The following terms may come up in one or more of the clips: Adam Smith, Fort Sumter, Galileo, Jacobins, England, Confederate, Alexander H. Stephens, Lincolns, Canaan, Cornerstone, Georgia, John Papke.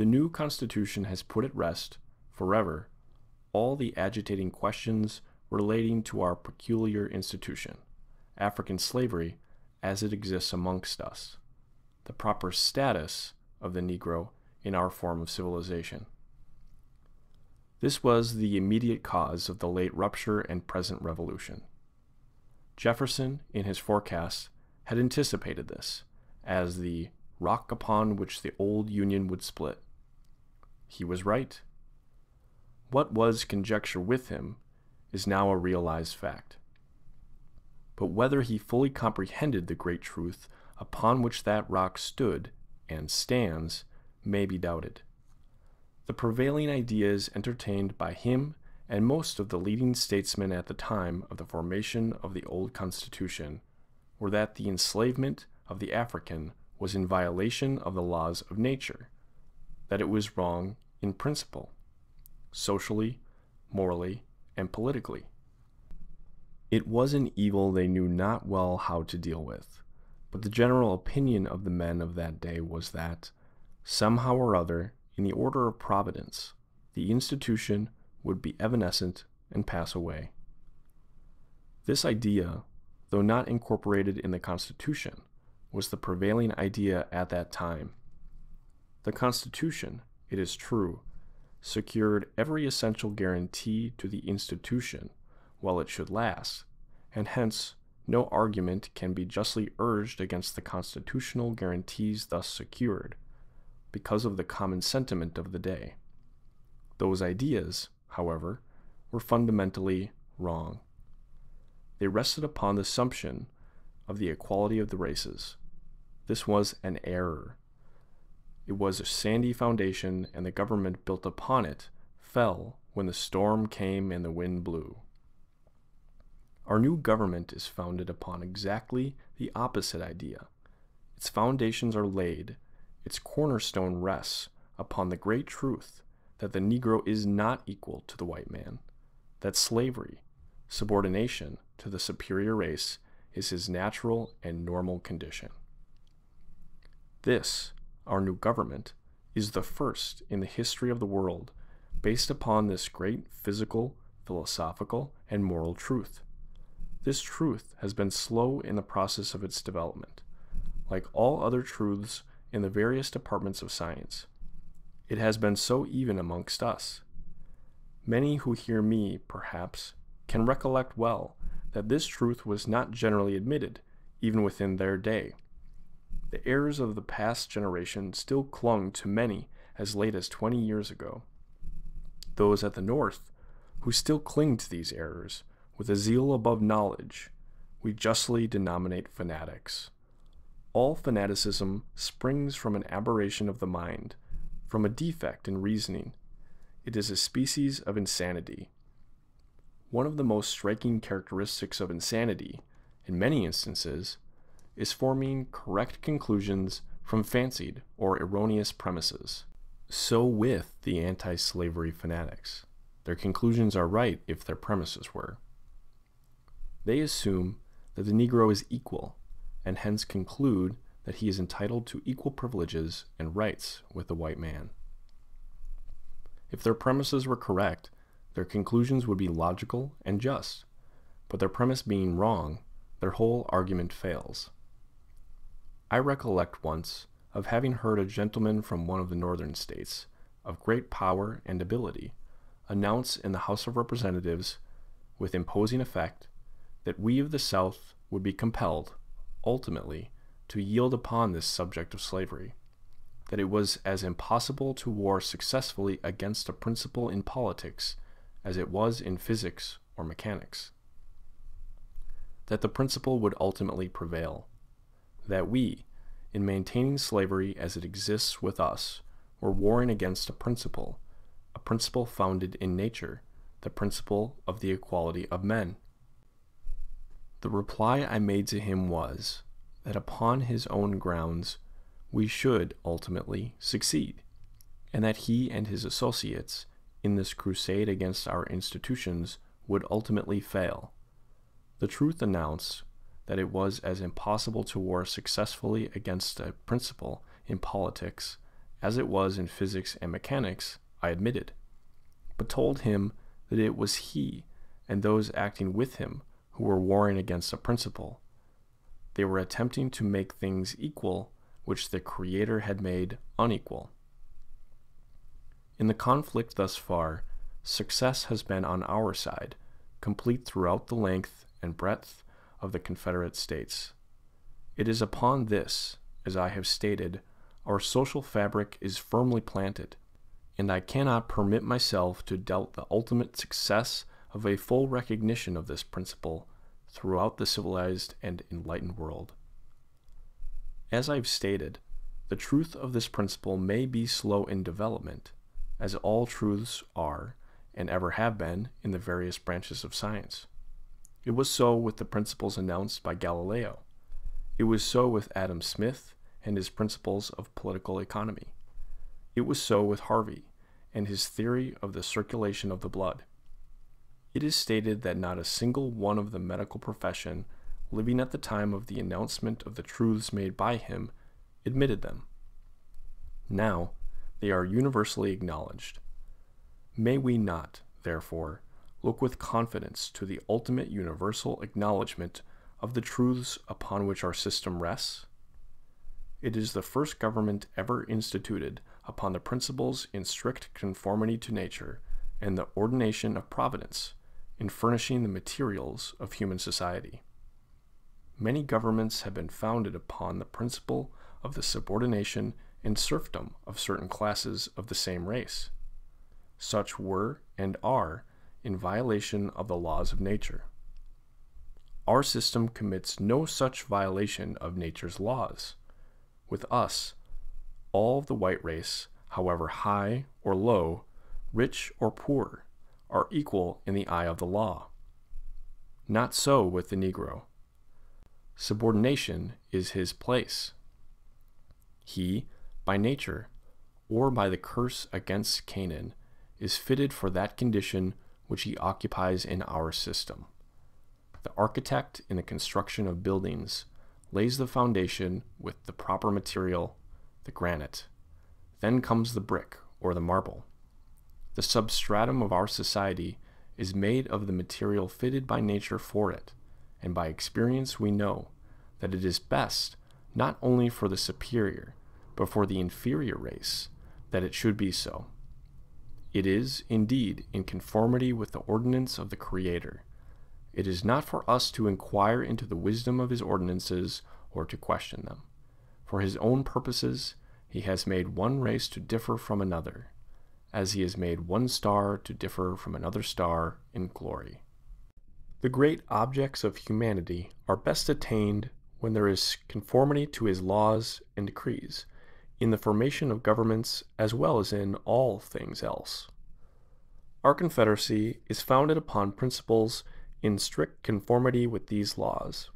The new Constitution has put at rest, forever, all the agitating questions relating to our peculiar institution, African slavery, as it exists amongst us, the proper status of the Negro in our form of civilization. This was the immediate cause of the late rupture and present revolution. Jefferson, in his forecasts, had anticipated this as the rock upon which the old Union would split. He was right. What was conjecture with him is now a realized fact. But whether he fully comprehended the great truth upon which that rock stood and stands may be doubted. The prevailing ideas entertained by him and most of the leading statesmen at the time of the formation of the old Constitution were that the enslavement of the African was in violation of the laws of nature, that it was wrong in principle, socially, morally, and politically. It was an evil they knew not well how to deal with, but the general opinion of the men of that day was that, somehow or other, in the order of providence, the institution would be evanescent and pass away. This idea, though not incorporated in the Constitution, was the prevailing idea at that time. The Constitution, it is true, secured every essential guarantee to the institution while it should last, and hence no argument can be justly urged against the constitutional guarantees thus secured, because of the common sentiment of the day. Those ideas, however, were fundamentally wrong. They rested upon the assumption of the equality of the races. This was an error. It was a sandy foundation, and the government built upon it fell when the storm came and the wind blew. Our new government is founded upon exactly the opposite idea. Its foundations are laid, its cornerstone rests upon the great truth that the Negro is not equal to the white man, that slavery, subordination to the superior race, is his natural and normal condition. This, our new government, is the first in the history of the world based upon this great physical, philosophical, and moral truth. This truth has been slow in the process of its development, like all other truths in the various departments of science. It has been so even amongst us. Many who hear me, perhaps, can recollect well that this truth was not generally admitted, even within their day. The errors of the past generation still clung to many as late as 20 years ago. Those at the North, who still cling to these errors with a zeal above knowledge, we justly denominate fanatics. All fanaticism springs from an aberration of the mind, from a defect in reasoning. It is a species of insanity. One of the most striking characteristics of insanity, in many instances, is forming correct conclusions from fancied or erroneous premises. So with the anti-slavery fanatics. Their conclusions are right if their premises were. They assume that the Negro is equal, and hence conclude that he is entitled to equal privileges and rights with the white man. If their premises were correct, their conclusions would be logical and just, but their premise being wrong, their whole argument fails. I recollect once of having heard a gentleman from one of the northern states, of great power and ability, announce in the House of Representatives, with imposing effect, that we of the South would be compelled, ultimately, to yield upon this subject of slavery, that it was as impossible to war successfully against a principle in politics as it was in physics or mechanics, that the principle would ultimately prevail, that we, in maintaining slavery as it exists with us, were warring against a principle founded in nature, the principle of the equality of men. The reply I made to him was that upon his own grounds we should ultimately succeed, and that he and his associates in this crusade against our institutions would ultimately fail. The truth announced that it was as impossible to war successfully against a principle in politics as it was in physics and mechanics, I admitted, but told him that it was he and those acting with him who were warring against a principle. They were attempting to make things equal which the Creator had made unequal. In the conflict thus far, success has been on our side, complete throughout the length and breadth of the Confederate States. It is upon this, as I have stated, our social fabric is firmly planted, and I cannot permit myself to doubt the ultimate success of a full recognition of this principle throughout the civilized and enlightened world. As I have stated, the truth of this principle may be slow in development, as all truths are and ever have been in the various branches of science. It was so with the principles announced by Galileo. It was so with Adam Smith and his principles of political economy. It was so with Harvey and his theory of the circulation of the blood. It is stated that not a single one of the medical profession living at the time of the announcement of the truths made by him admitted them. Now, they are universally acknowledged. May we not, therefore, look with confidence to the ultimate universal acknowledgment of the truths upon which our system rests? It is the first government ever instituted upon the principles in strict conformity to nature and the ordination of providence in furnishing the materials of human society. Many governments have been founded upon the principle of the subordination and serfdom of certain classes of the same race. Such were and are in violation of the laws of nature. Our system commits no such violation of nature's laws. With us, all of the white race, however high or low, rich or poor, are equal in the eye of the law. Not so with the Negro. Subordination is his place. He, by nature, or by the curse against Canaan, is fitted for that condition which he occupies in our system. The architect in the construction of buildings lays the foundation with the proper material, the granite. Then comes the brick or the marble. The substratum of our society is made of the material fitted by nature for it, and by experience we know that it is best not only for the superior, but for the inferior race, that it should be so. It is, indeed, in conformity with the ordinance of the Creator. It is not for us to inquire into the wisdom of his ordinances or to question them. For his own purposes, he has made one race to differ from another, as he has made one star to differ from another star in glory. The great objects of humanity are best attained when there is conformity to his laws and decrees, in the formation of governments as well as in all things else. Our Confederacy is founded upon principles in strict conformity with these laws.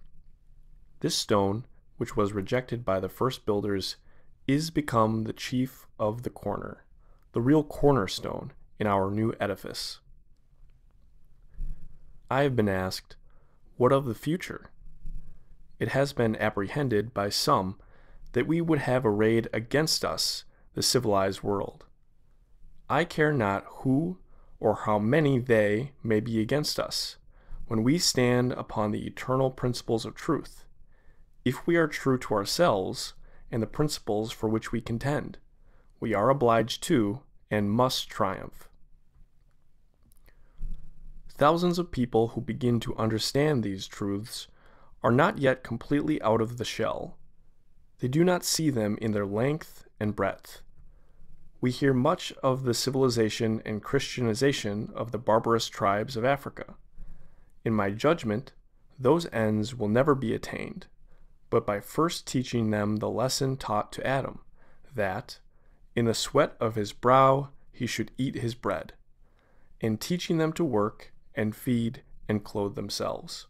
This stone, which was rejected by the first builders, is become the chief of the corner, the real cornerstone in our new edifice. I have been asked, what of the future? It has been apprehended by some that we would have arrayed against us the civilized world. I care not who or how many they may be against us, when we stand upon the eternal principles of truth, if we are true to ourselves and the principles for which we contend, we are obliged to and must triumph. Thousands of people who begin to understand these truths are not yet completely out of the shell. They do not see them in their length and breadth. We hear much of the civilization and Christianization of the barbarous tribes of Africa. In my judgment, those ends will never be attained, but by first teaching them the lesson taught to Adam, that, in the sweat of his brow, he should eat his bread, and teaching them to work and feed and clothe themselves.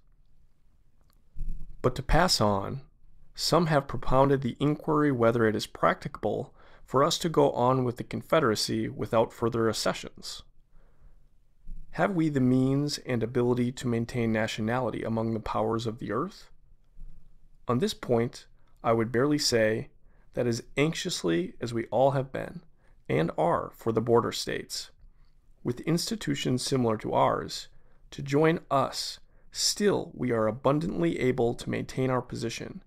But to pass on, some have propounded the inquiry whether it is practicable for us to go on with the Confederacy without further accessions. Have we the means and ability to maintain nationality among the powers of the earth? On this point, I would barely say that as anxiously as we all have been and are for the border states, with institutions similar to ours, to join us, still we are abundantly able to maintain our position,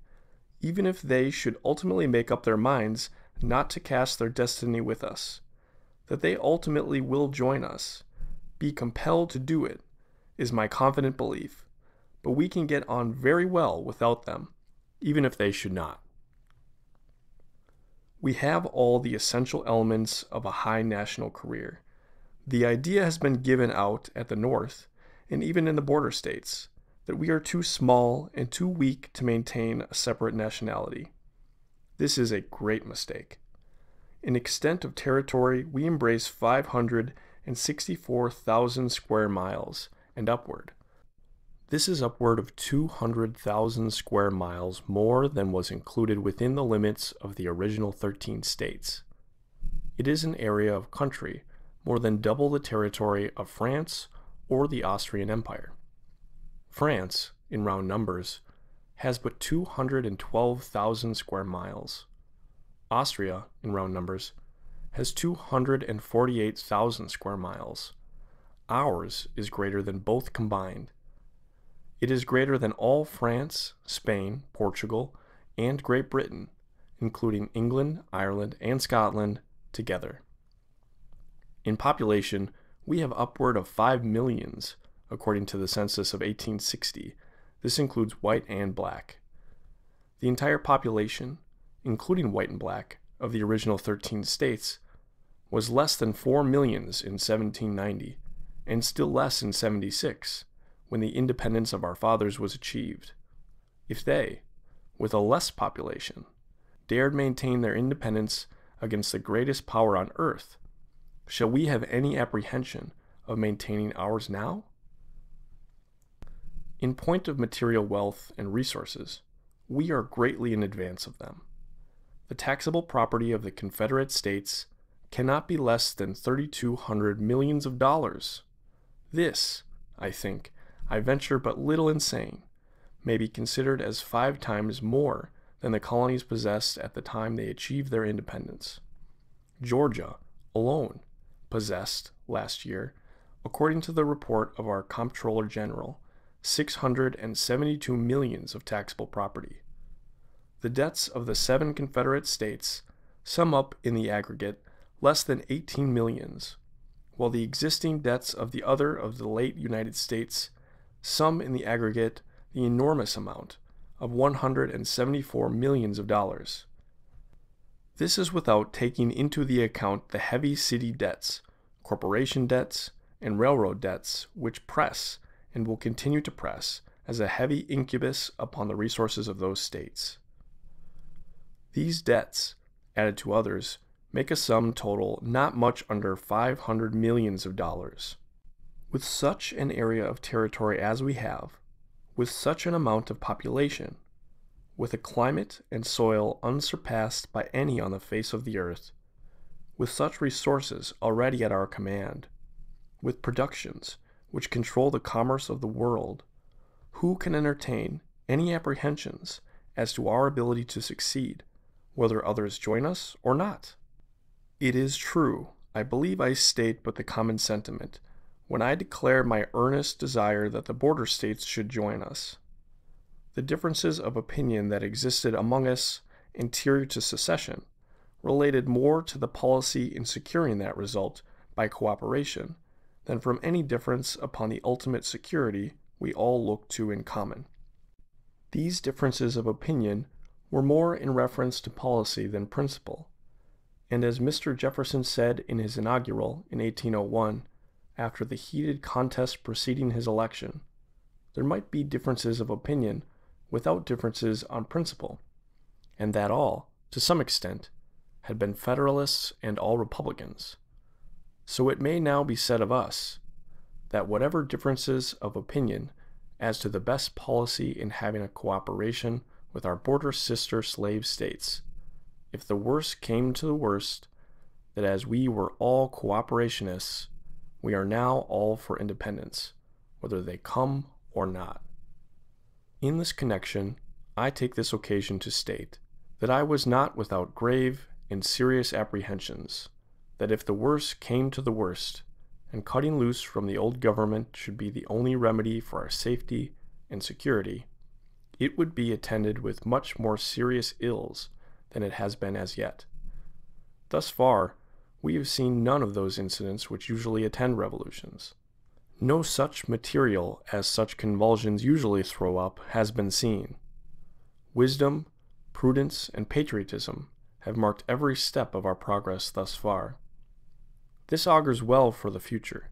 even if they should ultimately make up their minds not to cast their destiny with us. That they ultimately will join us, be compelled to do it, is my confident belief, but we can get on very well without them, even if they should not. We have all the essential elements of a high national career. The idea has been given out at the North, and even in the border states, that we are too small and too weak to maintain a separate nationality. This is a great mistake. In extent of territory, we embrace 564,000 square miles and upward. This is upward of 200,000 square miles more than was included within the limits of the original 13 states. It is an area of country more than double the territory of France or the Austrian Empire. France, in round numbers, has but 212,000 square miles. Austria, in round numbers, has 248,000 square miles. Ours is greater than both combined. It is greater than all France, Spain, Portugal, and Great Britain, including England, Ireland, and Scotland, together. In population, we have upward of 5 million, according to the census of 1860. This includes white and black. The entire population, including white and black, of the original 13 states, was less than 4 million in 1790, and still less in 76, when the independence of our fathers was achieved. If they, with a less population, dared maintain their independence against the greatest power on earth, shall we have any apprehension of maintaining ours now? In point of material wealth and resources, we are greatly in advance of them. The taxable property of the Confederate States cannot be less than $3,200 million. This, I think, I venture but little in saying, may be considered as 5 times more than the colonies possessed at the time they achieved their independence. Georgia alone possessed last year, according to the report of our Comptroller General, 672 millions of taxable property. The debts of the 7 Confederate states sum up in the aggregate less than 18 millions, while the existing debts of the other of the late United States sum in the aggregate the enormous amount of $174 million. This is without taking into the account the heavy city debts, corporation debts, and railroad debts which press and will continue to press as a heavy incubus upon the resources of those states. These debts, added to others, make a sum total not much under $500 million. With such an area of territory as we have, with such an amount of population, with a climate and soil unsurpassed by any on the face of the earth, with such resources already at our command, with productions which control the commerce of the world, who can entertain any apprehensions as to our ability to succeed, whether others join us or not? It is true, I believe I state but the common sentiment, when I declare my earnest desire that the border states should join us. The differences of opinion that existed among us anterior to secession related more to the policy in securing that result by cooperation than from any difference upon the ultimate security we all look to in common. These differences of opinion were more in reference to policy than principle, and as Mr. Jefferson said in his inaugural in 1801, after the heated contest preceding his election, there might be differences of opinion without differences on principle, and that all, to some extent, had been Federalists and all Republicans. So it may now be said of us, that whatever differences of opinion as to the best policy in having a cooperation with our border sister slave states, if the worst came to the worst, that as we were all cooperationists, we are now all for independence, whether they come or not. In this connection, I take this occasion to state that I was not without grave and serious apprehensions, that if the worst came to the worst, and cutting loose from the old government should be the only remedy for our safety and security, it would be attended with much more serious ills than it has been as yet. Thus far, we have seen none of those incidents which usually attend revolutions. No such material as such convulsions usually throw up has been seen. Wisdom, prudence, and patriotism have marked every step of our progress thus far. This augurs well for the future,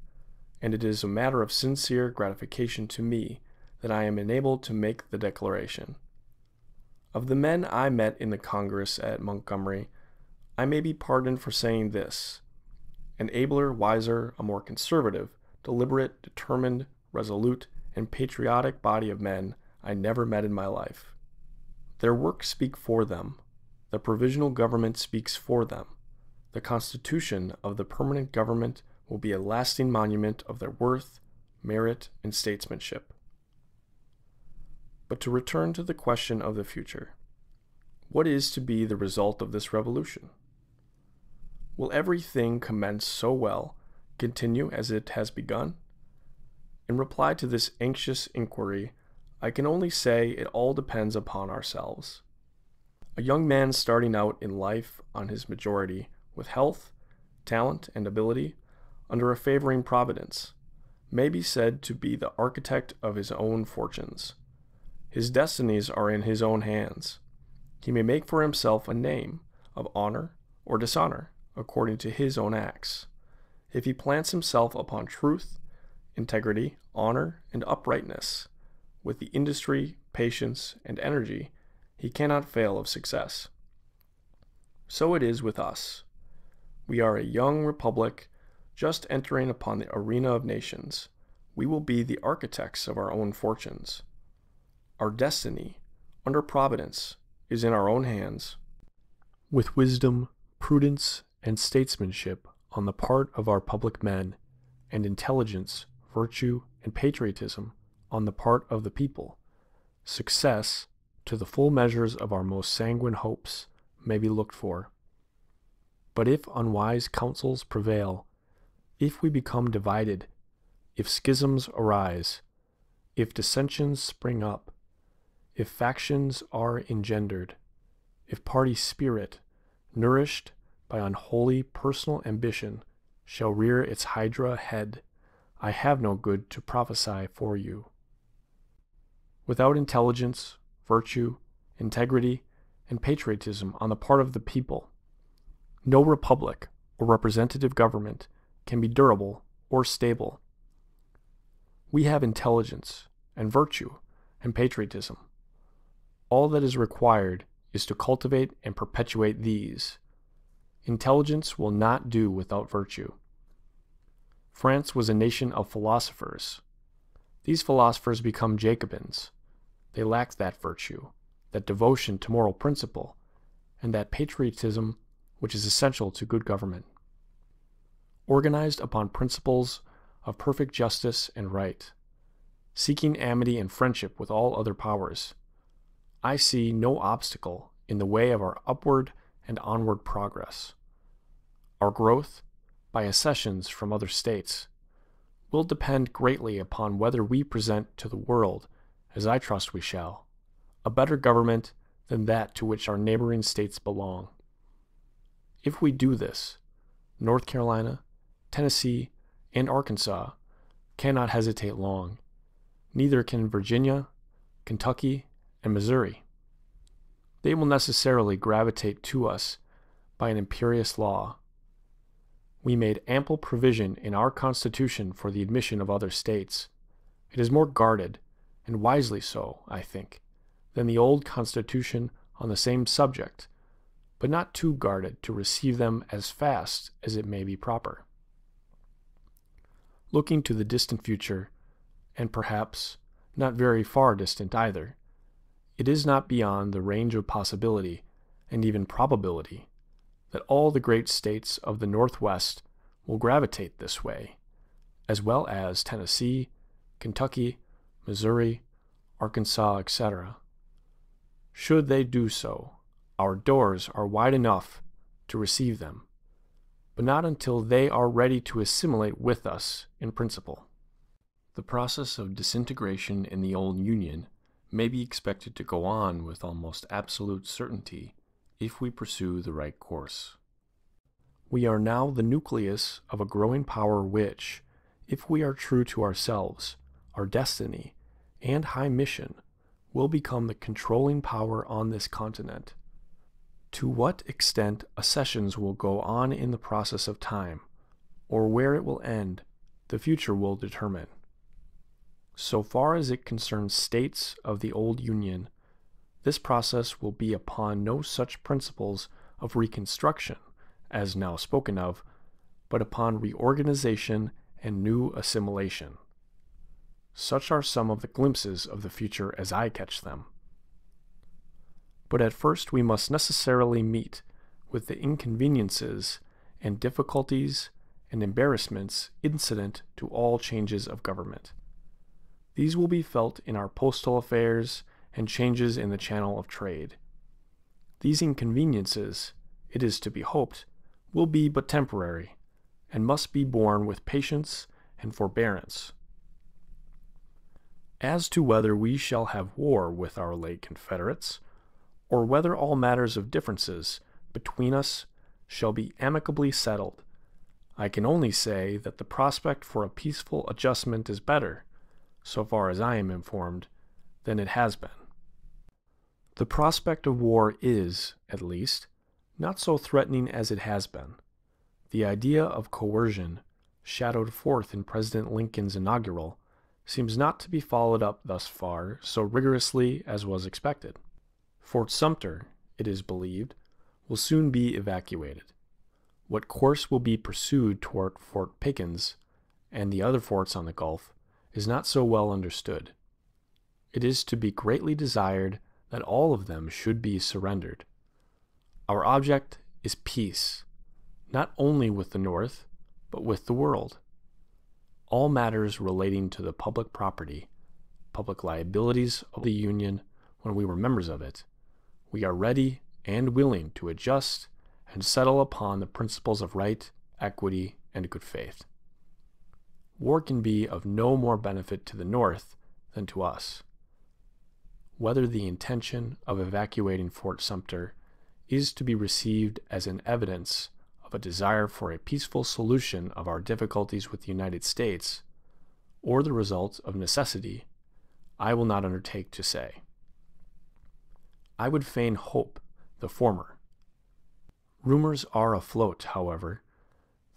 and it is a matter of sincere gratification to me that I am enabled to make the declaration. Of the men I met in the Congress at Montgomery, I may be pardoned for saying this: an abler, wiser, a more conservative, deliberate, determined, resolute, and patriotic body of men I never met in my life. Their works speak for them. The provisional government speaks for them. The constitution of the permanent government will be a lasting monument of their worth, merit, and statesmanship. But to return to the question of the future, what is to be the result of this revolution? Will everything commenced so well continue as it has begun? In reply to this anxious inquiry, I can only say it all depends upon ourselves. A young man starting out in life on his majority, with health, talent, and ability, under a favoring providence, may be said to be the architect of his own fortunes. His destinies are in his own hands. He may make for himself a name of honor or dishonor, according to his own acts, if he plants himself upon truth, integrity, honor, and uprightness. With the industry, patience, and energy, he cannot fail of success. So it is with us. We are a young republic, just entering upon the arena of nations. We will be the architects of our own fortunes. Our destiny, under providence, is in our own hands. With wisdom, prudence, and statesmanship on the part of our public men, and intelligence, virtue, and patriotism on the part of the people, success, to the full measures of our most sanguine hopes, may be looked for. But if unwise counsels prevail, if we become divided, if schisms arise, if dissensions spring up, if factions are engendered, if party spirit, nourished by unholy personal ambition, shall rear its hydra head, I have no good to prophesy for you. Without intelligence, virtue, integrity, and patriotism on the part of the people, no republic or representative government can be durable or stable. We have intelligence and virtue and patriotism. All that is required is to cultivate and perpetuate these. Intelligence will not do without virtue. France was a nation of philosophers. These philosophers become Jacobins. They lack that virtue, that devotion to moral principle, and that patriotism which is essential to good government. Organized upon principles of perfect justice and right, seeking amity and friendship with all other powers, I see no obstacle in the way of our upward and onward progress. Our growth, by accessions from other states, will depend greatly upon whether we present to the world, as I trust we shall, a better government than that to which our neighboring states belong. If we do this, North Carolina, Tennessee, and Arkansas cannot hesitate long. Neither can Virginia, Kentucky, and Missouri. They will necessarily gravitate to us by an imperious law. We made ample provision in our Constitution for the admission of other states. It is more guarded, and wisely so, I think, than the old Constitution on the same subject, but not too guarded to receive them as fast as it may be proper. Looking to the distant future, and perhaps not very far distant either, it is not beyond the range of possibility, and even probability, that all the great states of the Northwest will gravitate this way, as well as Tennessee, Kentucky, Missouri, Arkansas, etc. Should they do so, Our doors are wide enough to receive them, but not until they are ready to assimilate with us in principle. The process of disintegration in the old Union may be expected to go on with almost absolute certainty if we pursue the right course. We are now the nucleus of a growing power which, if we are true to ourselves, our destiny, and high mission, will become the controlling power on this continent. To what extent accessions will go on in the process of time, or where it will end, the future will determine. So far as it concerns states of the old Union, this process will be upon no such principles of reconstruction as now spoken of, but upon reorganization and new assimilation. Such are some of the glimpses of the future as I catch them. But at first we must necessarily meet with the inconveniences and difficulties and embarrassments incident to all changes of government. These will be felt in our postal affairs and changes in the channel of trade. These inconveniences, it is to be hoped, will be but temporary, and must be borne with patience and forbearance. As to whether we shall have war with our late confederates, or whether all matters of differences between us shall be amicably settled, I can only say that the prospect for a peaceful adjustment is better, so far as I am informed, than it has been. The prospect of war is, at least, not so threatening as it has been. The idea of coercion, shadowed forth in President Lincoln's inaugural, seems not to be followed up thus far so rigorously as was expected. Fort Sumter, it is believed, will soon be evacuated. What course will be pursued toward Fort Pickens and the other forts on the Gulf is not so well understood. It is to be greatly desired that all of them should be surrendered. Our object is peace, not only with the North, but with the world. All matters relating to the public property, public liabilities of the Union when we were members of it, we are ready and willing to adjust and settle upon the principles of right, equity, and good faith. War can be of no more benefit to the North than to us. Whether the intention of evacuating Fort Sumter is to be received as an evidence of a desire for a peaceful solution of our difficulties with the United States, or the result of necessity, I will not undertake to say. I would fain hope the former. Rumors are afloat, however,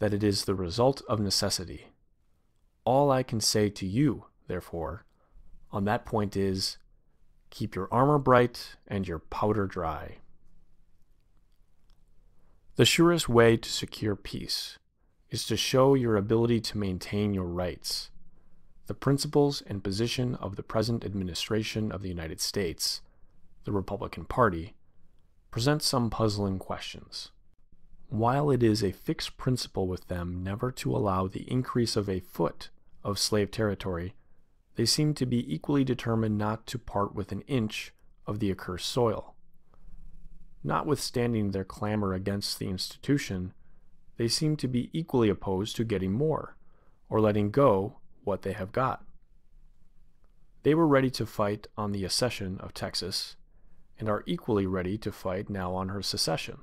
that it is the result of necessity. All I can say to you, therefore, on that point is, keep your armor bright and your powder dry. The surest way to secure peace is to show your ability to maintain your rights. The principles and position of the present administration of the United States, the Republican Party, present some puzzling questions. While it is a fixed principle with them never to allow the increase of a foot of slave territory, they seem to be equally determined not to part with an inch of the accursed soil. Notwithstanding their clamor against the institution, they seem to be equally opposed to getting more, or letting go what they have got. They were ready to fight on the accession of Texas, and are equally ready to fight now on her secession.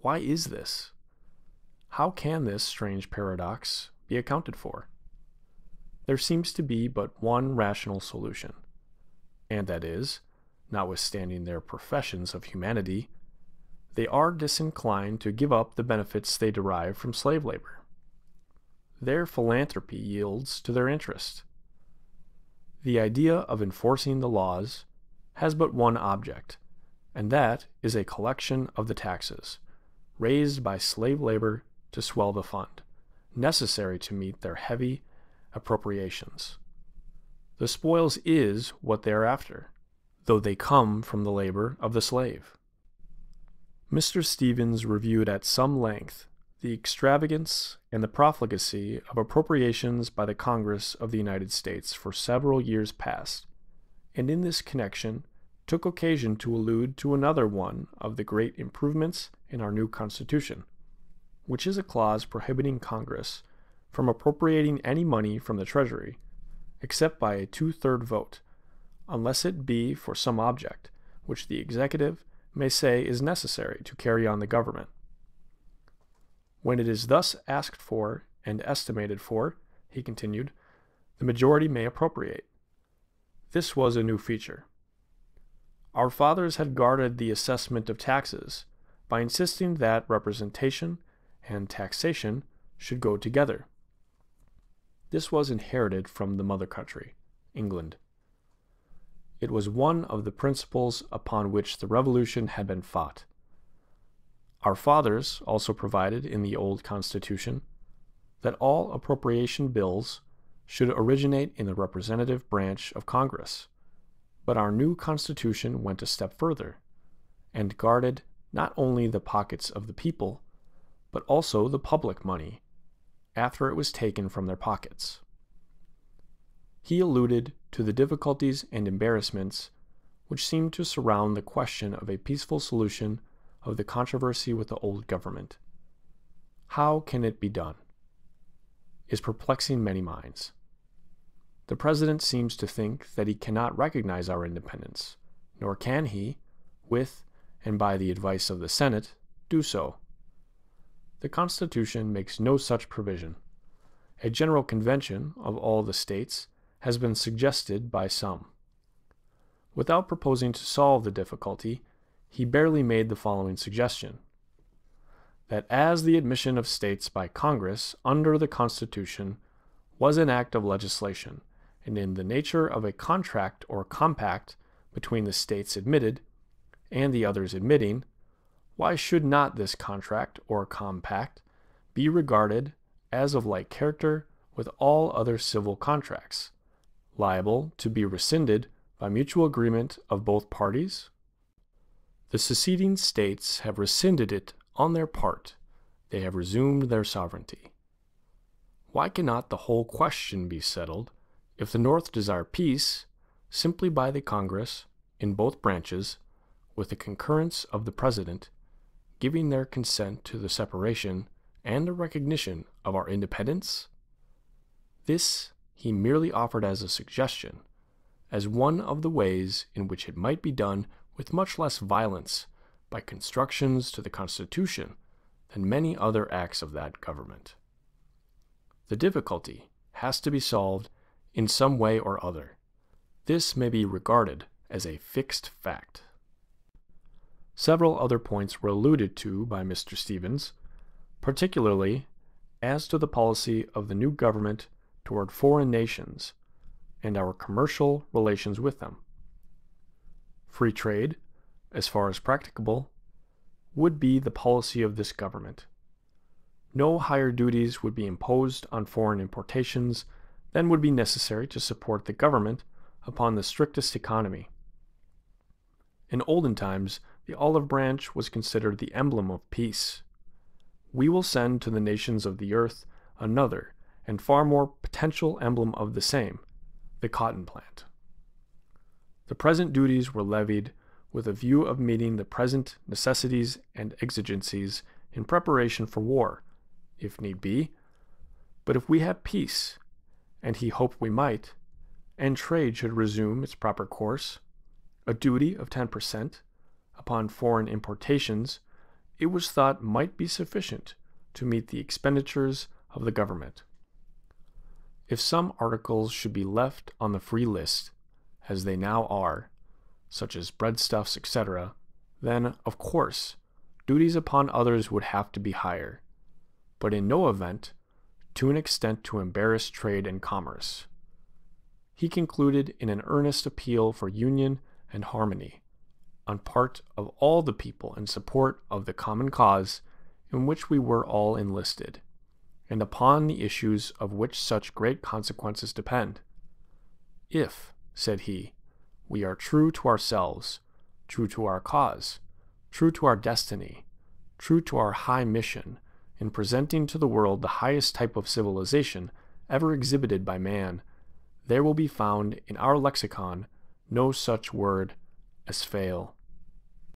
Why is this? How can this strange paradox be accounted for? There seems to be but one rational solution, and that is, notwithstanding their professions of humanity, they are disinclined to give up the benefits they derive from slave labor. Their philanthropy yields to their interest. The idea of enforcing the laws has but one object, and that is a collection of the taxes raised by slave labor to swell the fund, necessary to meet their heavy appropriations. The spoils is what they are after, though they come from the labor of the slave. Mr. Stevens reviewed at some length the extravagance and the profligacy of appropriations by the Congress of the United States for several years past, and in this connection took occasion to allude to another one of the great improvements in our new Constitution, which is a clause prohibiting Congress from appropriating any money from the Treasury, except by a 2/3 vote, unless it be for some object which the executive may say is necessary to carry on the government. When it is thus asked for and estimated for, he continued, the majority may appropriate. This was a new feature. Our fathers had guarded the assessment of taxes by insisting that representation and taxation should go together. This was inherited from the mother country, England. It was one of the principles upon which the Revolution had been fought. Our fathers also provided in the old Constitution that all appropriation bills should originate in the representative branch of Congress, but our new Constitution went a step further and guarded not only the pockets of the people, but also the public money after it was taken from their pockets. He alluded to the difficulties and embarrassments which seemed to surround the question of a peaceful solution of the controversy with the old government. How can it be done? Is perplexing many minds. The President seems to think that he cannot recognize our independence, nor can he, with and by the advice of the Senate, do so. The Constitution makes no such provision. A general convention of all the states has been suggested by some. Without proposing to solve the difficulty, he barely made the following suggestion, that as the admission of states by Congress under the Constitution was an act of legislation, and in the nature of a contract or compact between the states admitted and the others admitting, why should not this contract or compact be regarded as of like character with all other civil contracts, liable to be rescinded by mutual agreement of both parties? The seceding states have rescinded it on their part. They have resumed their sovereignty. Why cannot the whole question be settled, if the North desire peace, simply by the Congress, in both branches, with the concurrence of the President, giving their consent to the separation and the recognition of our independence? This he merely offered as a suggestion, as one of the ways in which it might be done with much less violence by constructions to the Constitution than many other acts of that government. The difficulty has to be solved in some way or other. This may be regarded as a fixed fact. Several other points were alluded to by Mr. Stevens, particularly as to the policy of the new government toward foreign nations and our commercial relations with them. Free trade, as far as practicable, would be the policy of this government. No higher duties would be imposed on foreign importations than would be necessary to support the government upon the strictest economy. In olden times, the olive branch was considered the emblem of peace. We will send to the nations of the earth another and far more potential emblem of the same, the cotton plant. The present duties were levied with a view of meeting the present necessities and exigencies in preparation for war, if need be. But if we have peace, and he hoped we might, and trade should resume its proper course, a duty of 10% upon foreign importations, it was thought might be sufficient to meet the expenditures of the government. If some articles should be left on the free list, as they now are, such as breadstuffs, etc., then, of course, duties upon others would have to be higher, but in no event to an extent to embarrass trade and commerce. He concluded in an earnest appeal for union and harmony on part of all the people in support of the common cause in which we were all enlisted, and upon the issues of which such great consequences depend. If, said he, we are true to ourselves, true to our cause, true to our destiny, true to our high mission in presenting to the world the highest type of civilization ever exhibited by man, there will be found in our lexicon no such word as fail.